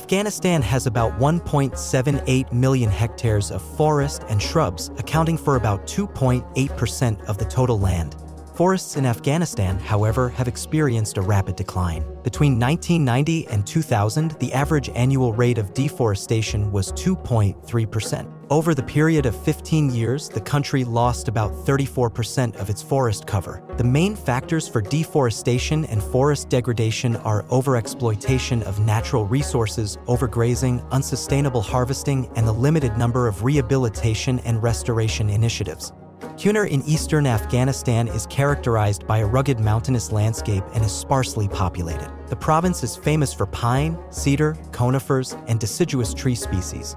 Afghanistan has about 1.78 million hectares of forest and shrubs, accounting for about 2.8% of the total land. Forests in Afghanistan, however, have experienced a rapid decline. Between 1990 and 2000, the average annual rate of deforestation was 2.3%. Over the period of 15 years, the country lost about 34% of its forest cover. The main factors for deforestation and forest degradation are overexploitation of natural resources, overgrazing, unsustainable harvesting, and the limited number of rehabilitation and restoration initiatives. Kunar in eastern Afghanistan is characterized by a rugged mountainous landscape and is sparsely populated. The province is famous for pine, cedar, conifers, and deciduous tree species.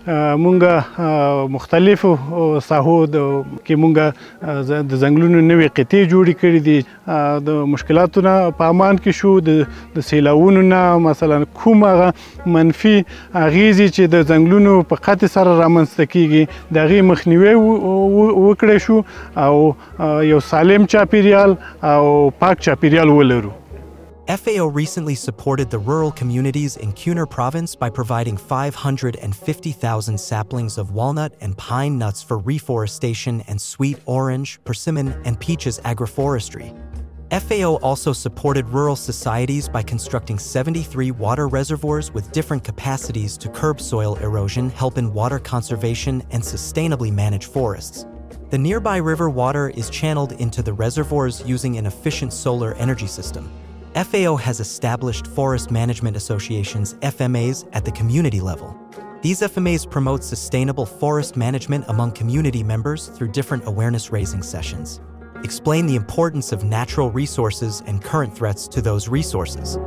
مونږ مختلفو ساحو کې مونږ د ځنګلونو نوې قطعې جوړې کړې دي. د مشکلاتو نه په امان کې شو، د سیلاوونو نه مثلا کوم هغه منفي اغیزې چې د ځنګلونو په قطع سره رامنځته کیږي د هغې مخنیوی وکړی شو او FAO recently supported the rural communities in Kunar province by providing 550,000 saplings of walnut and pine nuts for reforestation and sweet orange, persimmon, and peaches agroforestry. FAO also supported rural societies by constructing 73 water reservoirs with different capacities to curb soil erosion, help in water conservation, and sustainably manage forests. The nearby river water is channeled into the reservoirs using an efficient solar energy system. FAO has established Forest Management Associations (FMAs) at the community level. These FMAs promote sustainable forest management among community members through different awareness-raising sessions, explain the importance of natural resources and current threats to those resources.